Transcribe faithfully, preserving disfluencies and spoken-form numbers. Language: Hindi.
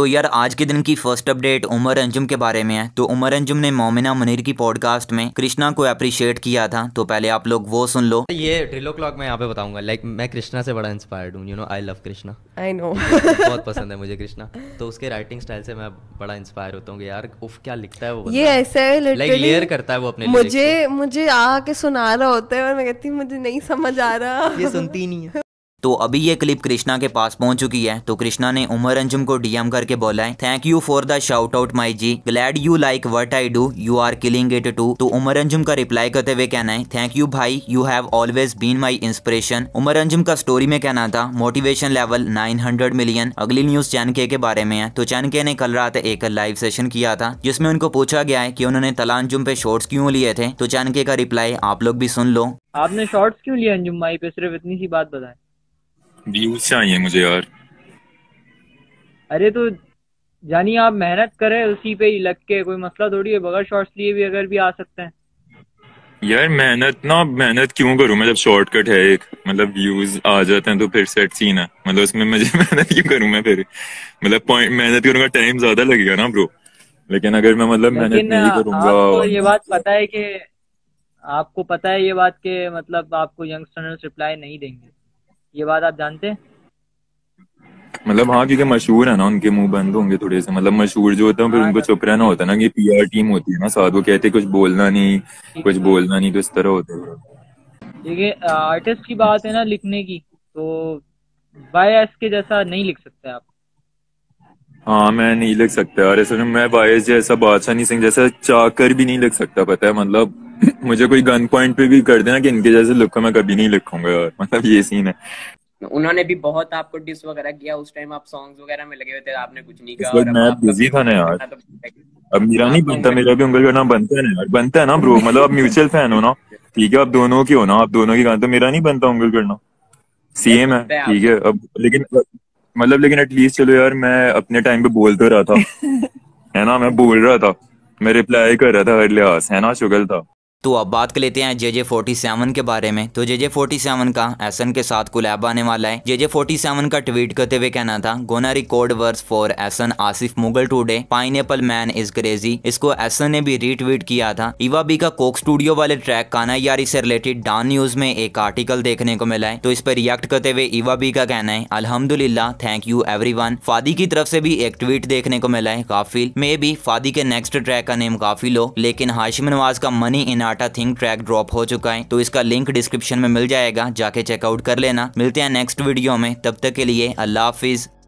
तो यार आज के दिन की फर्स्ट अपडेट उमर अंजुम के बारे में है। तो उमर अंजुम ने मौमिना मुनीर की पॉडकास्ट में कृष्णा को अप्रिशिएट किया था, तो पहले आप लोग वो सुन लो। ये ड्रिलो क्लॉक मैं यहाँ पे बताऊंगा, लाइक मैं कृष्णा से बड़ा इंस्पायर्ड हूँ। You know I love Krishna, I know बहुत पसंद है मुझे कृष्णा। तो उसके राइटिंग स्टाइल से मैं बड़ा इंस्पायर होता हूँ यार, उफ क्या लिखता है वो, ये ऐसा है लाइक लेयर करता है वो अपने, मुझे मुझे आके सुना रहा होता है और मैं कहती हूँ मुझे नहीं समझ आ रहा, ये सुनती नहीं है। तो अभी ये क्लिप कृष्णा के पास पहुंच चुकी है, तो कृष्णा ने उमर अंजुम को डीएम करके बोला है, thank you for the shout out my G, glad you like what I do, you are killing it too. तो उमर अंजुम का रिप्लाई करते हुए कहना है, थैंक यू भाई, you have always been my inspiration. Umar Anjum का स्टोरी में कहना था motivation level nine hundred million. अगली न्यूज चेन के, के बारे में है। तो चेन के ने कल रात एक लाइव सेशन किया था जिसमें उनको पूछा गया है कि उन्होंने तल्हा अंजुम पे शॉट्स क्यों लिए थे। तो चेन के का रिप्लाई आप लोग भी सुन लो। आपने शॉट्स क्यों लिए अंजुम भाई पे, सिर्फ इतनी सी बात बताए। व्यूज से आई है मुझे यार। अरे तो जानिए आप मेहनत करें उसी पे ही लग के, कोई मसला थोड़ी है, बगैर शॉर्ट्स लिए भी अगर भी आ सकते हैं। यार मेहनत ना मेहनत क्यों करूं मैं, जब शॉर्टकट है एक, मतलब व्यूज आ जाते हैं तो फिर सेट सीन है, मतलब उसमें मुझे मेहनत क्यों करूं मैं फिर, मतलब पॉइंट मेहनत करूंगा टाइम ज्यादा लगेगा ना ब्रो। लेकिन अगर मैं मतलब मेहनत नहीं करूंगा, ये बात पता है की आपको पता है ये बात के मतलब आपको यंगस्टर्स रिप्लाई नहीं देंगे, ये बात आप जानते हैं मतलब। हाँ क्योंकि मशहूर है ना, उनके मुंह बंद होंगे थोड़े से, मतलब मशहूर जो होता है फिर उनको चुप रहना होता है ना, कि पीआर टीम होती है ना साथ, वो कहते कुछ बोलना नहीं कुछ बोलना नहीं, तो इस तरह होता है। देखिए आर्टिस्ट की बात है ना लिखने की, तो बायस के जैसा नहीं लिख सकते आप। हाँ मैं नहीं लिख सकता यार, असल में मैं बायस जैसा, बादशाह नहीं सिंह जैसा चाहकर भी नहीं लिख सकता, पता है मतलब मुझे कोई गन पॉइंट पे भी कर देना कि इनके जैसे लुक मैं कभी नहीं लिखूंगा यार, मतलब ये सीन है। उन्होंने भी बहुत आपको डिस वगैरह किया उस टाइम, आप सॉन्ग्स वगैरह में लगे हुए थे, आपने कुछ नहीं कहा। मैं बिजी था ना यार, अब मेरा नहीं बनता, मेरा भी उनका गाना बनता है ना यार, बनता है ना ब्रो, मतलब आप म्यूचुअल फैन हो ना, ठीक है आप दोनों के हो ना, आप दोनों के गाना, तो मेरा नहीं बनता उंगल करना, सेम है ठीक है। अब लेकिन मतलब लेकिन एटलीस्ट चलो यार मैं अपने टाइम पे बोलते रहा था है ना, मैं बोल रहा था, मैं रिप्लाई कर रहा था हर लिहाज है ना, शुगल था। तो अब बात कर लेते हैं जे जे फोर्टी सेवन के बारे में। तो जे जे फोर्टी सेवन का एसन के साथ कोलैब आने वाला है। जे जे फोर्टी सेवन का ट्वीट करते हुए कहना था, gonna record verse for Ahsan Asif Mughal today, pineapple man is crazy. इसको एसन ने भी रीट्वीट किया था। इवा बी का कोक स्टूडियो वाले ट्रैक काना यारी से रिलेटेड डान न्यूज में एक आर्टिकल देखने को मिला है। तो इस पर रिएक्ट करते हुए इवा बी का कहना है, अल्हम्दुलिल्लाह थैंक यू एवरीवन। फदी की तरफ से भी एक ट्वीट देखने को मिला है, काफिल मे बी फदी के नेक्स्ट ट्रैक का नेम काफिल हो, लेकिन हाशिम नवाज का मनी इन टाटा थिंक ट्रैक ड्रॉप हो चुका है। तो इसका लिंक डिस्क्रिप्शन में मिल जाएगा, जाके चेकआउट कर लेना। मिलते हैं नेक्स्ट वीडियो में, तब तक के लिए अल्लाह हाफिज।